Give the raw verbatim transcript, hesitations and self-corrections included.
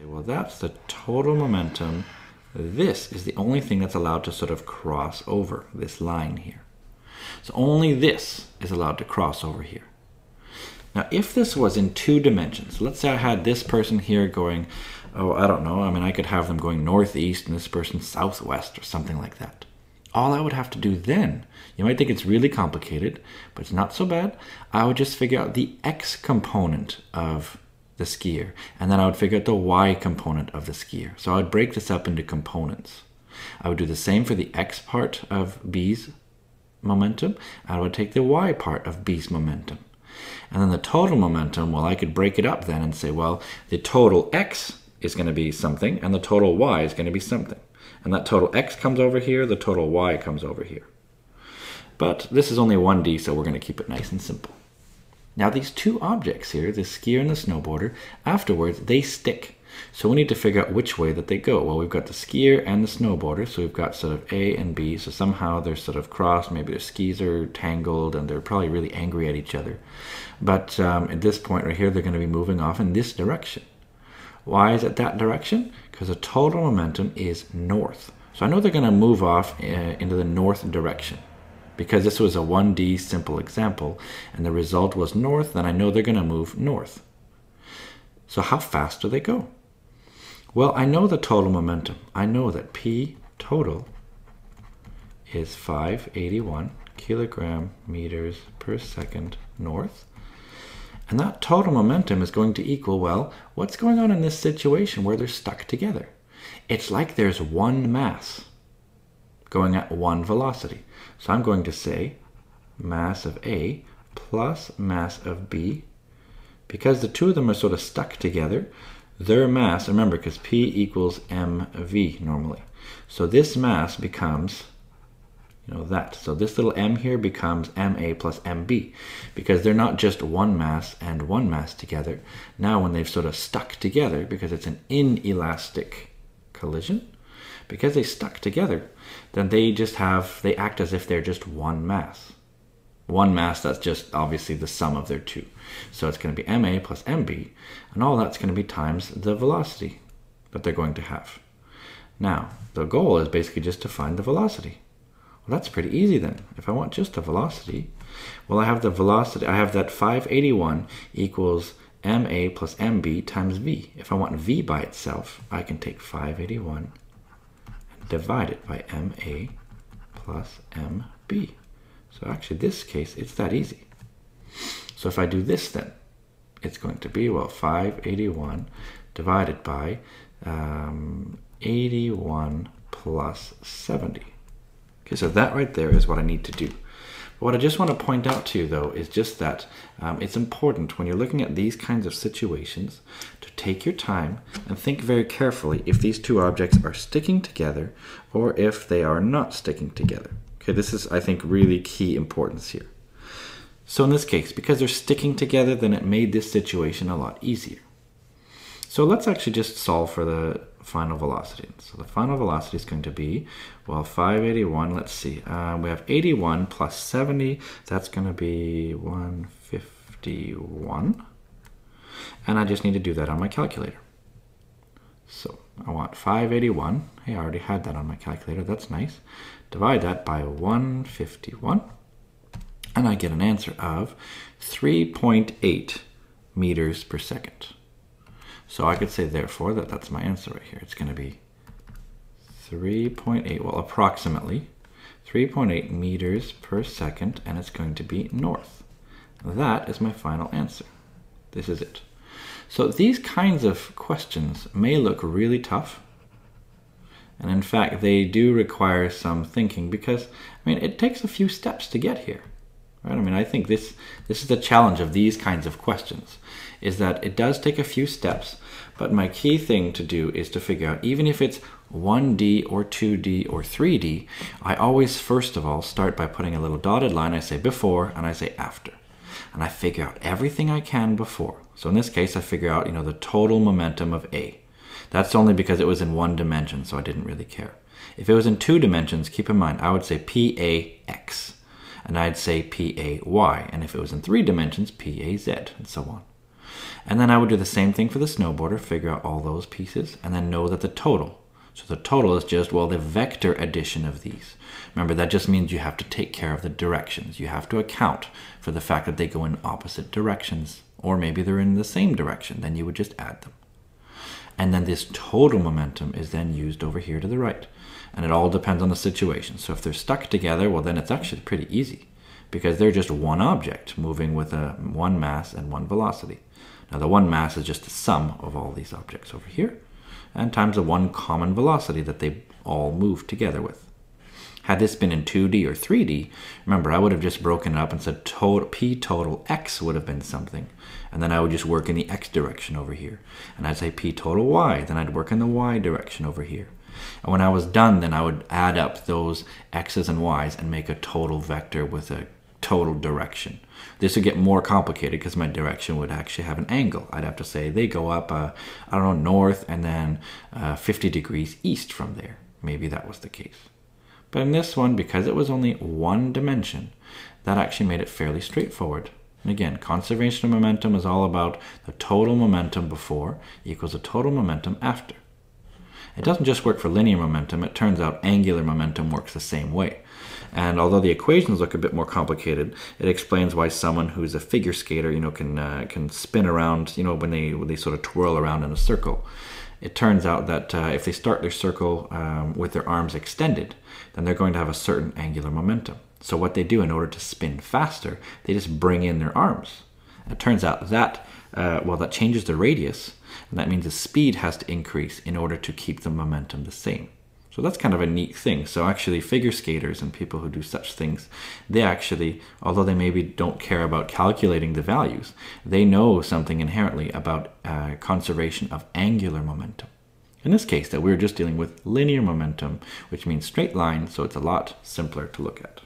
Well, that's the total momentum. This is the only thing that's allowed to sort of cross over this line here. So only this is allowed to cross over here. Now, if this was in two dimensions, let's say I had this person here going, oh, I don't know, I mean, I could have them going northeast and this person southwest or something like that. All I would have to do then, you might think it's really complicated, but it's not so bad. I would just figure out the x component of the skier, and then I would figure out the y component of the skier. So I would break this up into components. I would do the same for the x part of B's momentum, and I would take the y part of B's momentum. And then the total momentum, well, I could break it up then and say, well, the total x is going to be something, and the total y is going to be something. And that total x comes over here, the total y comes over here. But this is only one D, so we're going to keep it nice and simple. Now these two objects here, the skier and the snowboarder, afterwards they stick. So we need to figure out which way that they go. Well, we've got the skier and the snowboarder, so we've got sort of A and B, so somehow they're sort of crossed, maybe their skis are tangled, and they're probably really angry at each other. But um, at this point right here, they're going to be moving off in this direction. Why is it that direction? Because the total momentum is north. So I know they're going to move off uh, into the north direction. Because this was a one D simple example, and the result was north, then I know they're going to move north. So how fast do they go? Well, I know the total momentum. I know that P total is five hundred eighty-one kilogram meters per second north. And that total momentum is going to equal, well, what's going on in this situation where they're stuck together? It's like there's one mass going at one velocity. So I'm going to say mass of A plus mass of B. Because the two of them are sort of stuck together, their mass, remember, because P equals M V normally. So this mass becomes, you know, that. So this little m here becomes M A plus M B. Because they're not just one mass and one mass together. Now when they've sort of stuck together, because it's an inelastic collision, because they stuck together, then they just have, they act as if they're just one mass. One mass that's just obviously the sum of their two. So it's going to be M A plus M B, and all that's going to be times the velocity that they're going to have. Now, the goal is basically just to find the velocity. Well, that's pretty easy then. If I want just the velocity, well, I have the velocity, I have that five hundred eighty-one equals M A plus M B times V. If I want V by itself, I can take five hundred eighty-one divide it by M A plus M B. So actually in this case, it's that easy. So if I do this then, it's going to be, well, five hundred eighty-one divided by um, eighty-one plus seventy. Okay, so that right there is what I need to do. But what I just want to point out to you though is just that um, it's important when you're looking at these kinds of situations to take your time and think very carefully if these two objects are sticking together or if they are not sticking together. Okay, this is, I think, really key importance here. So in this case, because they're sticking together, then it made this situation a lot easier. So let's actually just solve for the final velocity. So the final velocity is going to be, well, five hundred eighty-one, let's see, uh, we have eighty-one plus seventy, that's going to be one hundred fifty-one, and I just need to do that on my calculator. So I want five hundred eighty-one, hey, I already had that on my calculator, that's nice, divide that by one hundred fifty-one, and I get an answer of three point eight meters per second. So I could say, therefore, that that's my answer right here. It's going to be three point eight, well, approximately three point eight meters per second, and it's going to be north. That is my final answer. This is it. So these kinds of questions may look really tough. And in fact, they do require some thinking because, I mean, it takes a few steps to get here. Right? I mean, I think this, this is the challenge of these kinds of questions, is that it does take a few steps, but my key thing to do is to figure out, even if it's one D or two D or three D, I always first of all start by putting a little dotted line. I say before and I say after. And I figure out everything I can before. So in this case, I figure out, you know, the total momentum of A. That's only because it was in one dimension, so I didn't really care. If it was in two dimensions, keep in mind, I would say P A X. And I'd say P A Y, and if it was in three dimensions, P A Z, and so on. And then I would do the same thing for the snowboarder, figure out all those pieces, and then know that the total. So the total is just, well, the vector addition of these. Remember, that just means you have to take care of the directions. You have to account for the fact that they go in opposite directions, or maybe they're in the same direction. Then you would just add them. And then this total momentum is then used over here to the right. And it all depends on the situation. So if they're stuck together, well, then it's actually pretty easy, because they're just one object moving with a one mass and one velocity. Now, the one mass is just the sum of all these objects over here, and times the one common velocity that they all move together with. Had this been in two D or three D, remember, I would have just broken it up and said total, P total X would have been something. And then I would just work in the X direction over here. And I'd say P total Y, then I'd work in the Y direction over here. And when I was done, then I would add up those X's and Y's and make a total vector with a total direction. This would get more complicated because my direction would actually have an angle. I'd have to say they go up, uh, I don't know, north and then uh, fifty degrees east from there. Maybe that was the case. But in this one, because it was only one dimension, that actually made it fairly straightforward. And again, conservation of momentum is all about the total momentum before equals the total momentum after. It doesn't just work for linear momentum. It turns out angular momentum works the same way. And although the equations look a bit more complicated, it explains why someone who's a figure skater, you know, can uh, can spin around, you know, when they when they sort of twirl around in a circle. It turns out that uh, if they start their circle um, with their arms extended, then they're going to have a certain angular momentum. So what they do in order to spin faster, they just bring in their arms. And it turns out that, uh, well, that changes the radius, and that means the speed has to increase in order to keep the momentum the same. So that's kind of a neat thing. So actually figure skaters and people who do such things, they actually, although they maybe don't care about calculating the values, they know something inherently about uh, conservation of angular momentum. In this case, that we're just dealing with linear momentum, which means straight line, so it's a lot simpler to look at.